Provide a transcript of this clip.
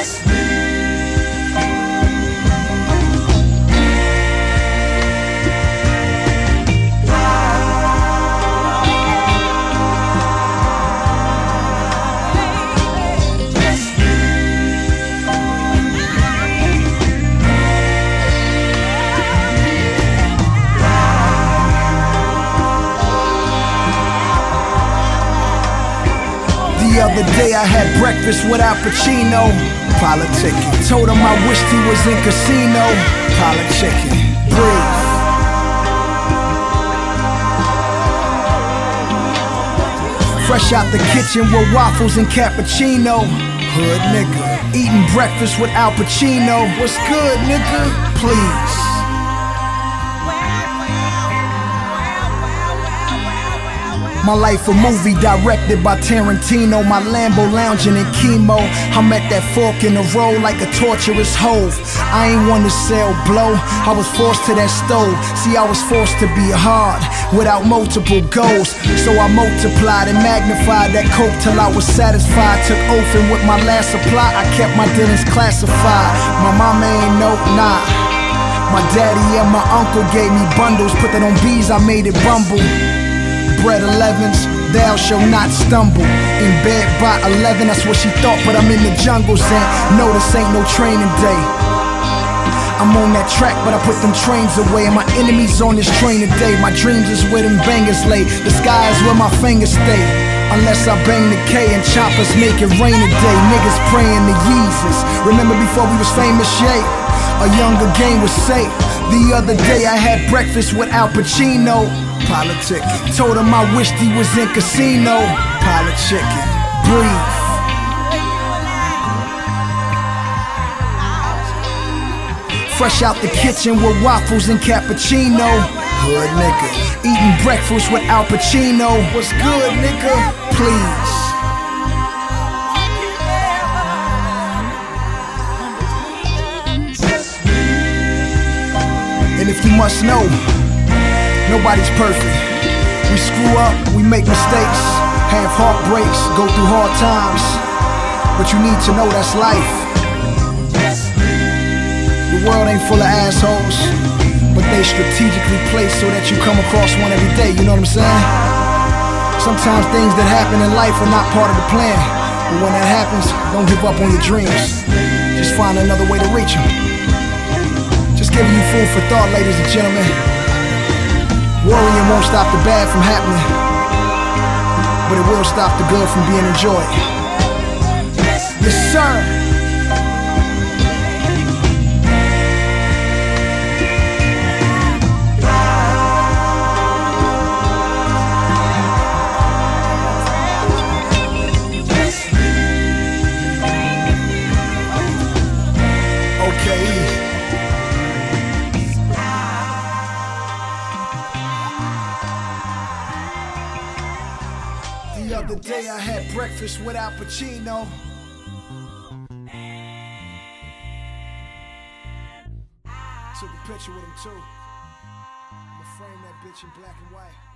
That's me. The other day I had breakfast with Al Pacino, politicking. Told him I wished he was in Casino, politicking. Breathe. Fresh out the kitchen with waffles and cappuccino, hood nigga. Eating breakfast with Al Pacino, what's good nigga? Please. My life a movie directed by Tarantino. My Lambo lounging in chemo. I'm at that fork in the road like a torturous hove. I ain't one to sell blow, I was forced to that stove. See, I was forced to be hard without multiple goals. So I multiplied and magnified that coke till I was satisfied. Took oath and with my last supply I kept my dealings classified. My mama ain't no nah. My daddy and my uncle gave me bundles. Put that on bees, I made it rumble. Bread 11s, thou shall not stumble. In bed by 11, that's what she thought, but I'm in the jungles. And no, this ain't no training day. I'm on that track, but I put them trains away. And my enemies on this train today. My dreams is where them bangers lay. The sky is where my fingers stay. Unless I bang the K and choppers make it rain today. Niggas praying to Jesus. Remember before we was famous, yay? A younger game was safe. The other day I had breakfast with Al Pacino, politicking. Told him I wished he was in Casino, politicking. Breathe. Fresh out the kitchen with waffles and cappuccino, hood nigga. Eating breakfast with Al Pacino, what's good nigga? Please. And if you must know, nobody's perfect. We screw up, we make mistakes, have heartbreaks, go through hard times. But you need to know that's life. The world ain't full of assholes, but they strategically placed so that you come across one every day, you know what I'm saying? Sometimes things that happen in life are not part of the plan. But when that happens, don't give up on your dreams. Just find another way to reach them. Giving you food for thought, ladies and gentlemen. Worrying won't stop the bad from happening, but it will stop the good from being enjoyed. Yes, sir. The other day I had breakfast with Al Pacino. Took a picture with him too. I'ma frame that bitch in black and white.